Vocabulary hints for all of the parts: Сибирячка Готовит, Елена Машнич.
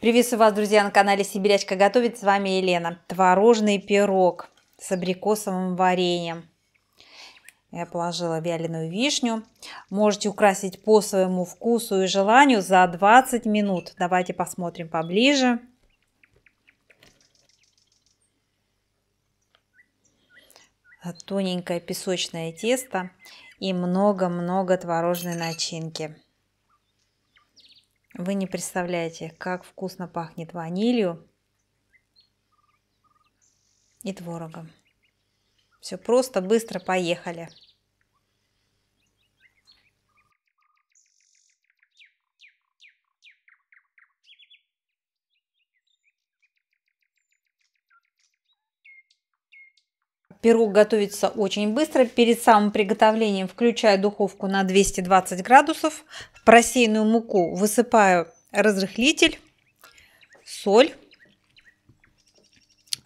Приветствую вас, друзья, на канале Сибирячка Готовит. С вами Елена. Творожный пирог с абрикосовым вареньем. Я положила вяленую вишню. Можете украсить по своему вкусу и желанию за 20 минут. Давайте посмотрим поближе. Тоненькое песочное тесто и много-много творожной начинки. Вы не представляете, как вкусно пахнет ванилью и творогом. Все просто, быстро, поехали. Пирог готовится очень быстро. Перед самым приготовлением включаю духовку на 220 градусов. В просеянную муку высыпаю разрыхлитель, соль,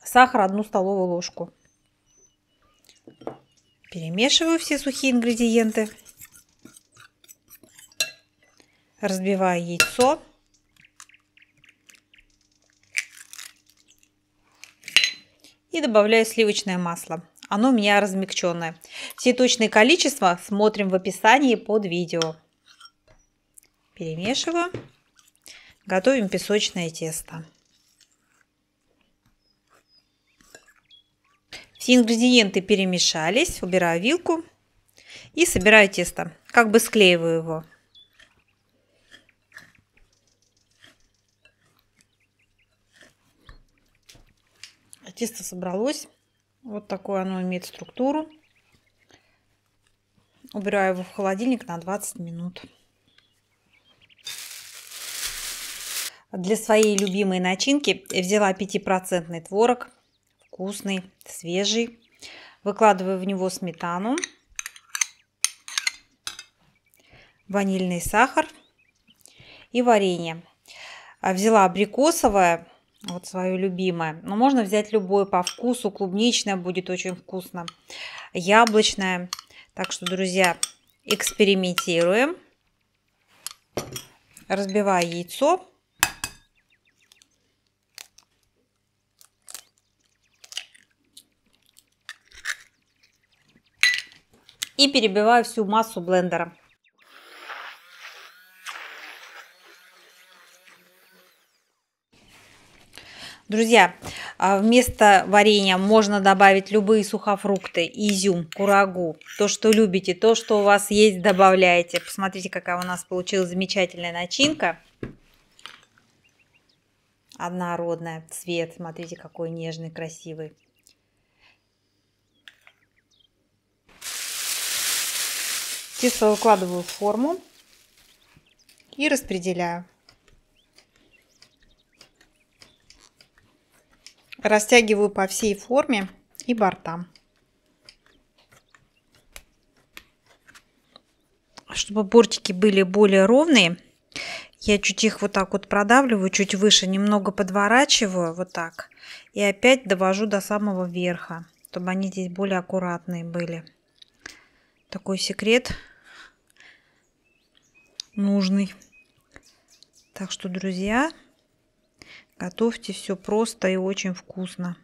сахар 1 столовую ложку. Перемешиваю все сухие ингредиенты. Разбиваю яйцо. И добавляю сливочное масло. Оно у меня размягченное. Все точные количества смотрим в описании под видео. Перемешиваю. Готовим песочное тесто. Все ингредиенты перемешались. Убираю вилку и собираю тесто. Как бы склеиваю его. Тесто собралось. Вот такое оно имеет структуру. Убираю его в холодильник на 20 минут. Для своей любимой начинки взяла 5% творог. Вкусный, свежий. Выкладываю в него сметану, ванильный сахар и варенье. Взяла абрикосовое. Вот свое любимое. Но можно взять любое по вкусу. Клубничное будет очень вкусно. Яблочное. Так что, друзья, экспериментируем. Разбиваю яйцо. И перебиваю всю массу блендера. Друзья, вместо варенья можно добавить любые сухофрукты, изюм, курагу, то, что любите, то, что у вас есть, добавляете. Посмотрите, какая у нас получилась замечательная начинка. Однородная, цвет, смотрите, какой нежный, красивый. Тесто выкладываю в форму и распределяю. Растягиваю по всей форме и бортам, чтобы бортики были более ровные. Я чуть их вот так вот продавливаю, чуть выше немного подворачиваю, вот так, и опять довожу до самого верха, чтобы они здесь более аккуратные были. Такой секрет нужный. Так что, друзья, готовьте все просто и очень вкусно.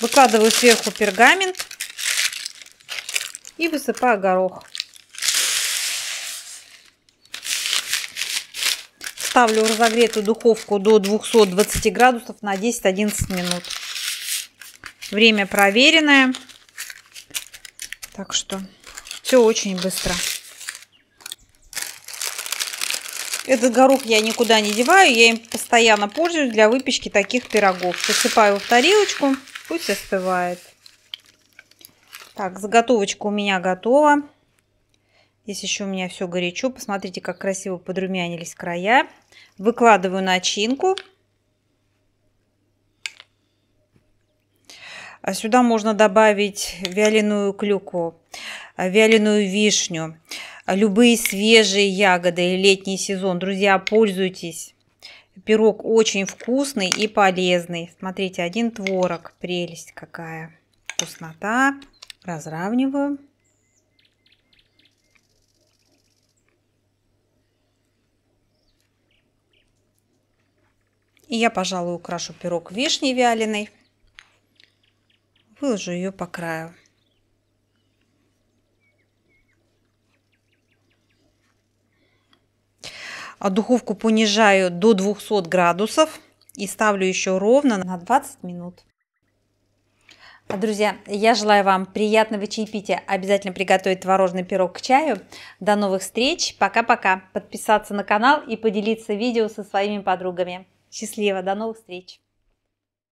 Выкладываю сверху пергамент и высыпаю горох. Ставлю в разогретую духовку до 220 градусов на 10-11 минут. Время проверенное, так что все очень быстро. Этот горох я никуда не деваю, я им постоянно пользуюсь для выпечки таких пирогов. Посыпаю его в тарелочку, пусть остывает. Так, заготовочка у меня готова. Здесь еще у меня все горячо. Посмотрите, как красиво подрумянились края. Выкладываю начинку. А сюда можно добавить вяленую клюкву, вяленую вишню. Любые свежие ягоды, летний сезон. Друзья, пользуйтесь. Пирог очень вкусный и полезный. Смотрите, один творог. Прелесть какая. Вкуснота. Разравниваю. И я, пожалуй, украшу пирог вишней вяленой. Выложу ее по краю. А духовку понижаю до 200 градусов и ставлю еще ровно на 20 минут. Друзья, я желаю вам приятного чаепития. Обязательно приготовить творожный пирог к чаю. До новых встреч. Пока-пока. Подписаться на канал и поделиться видео со своими подругами. Счастливо. До новых встреч.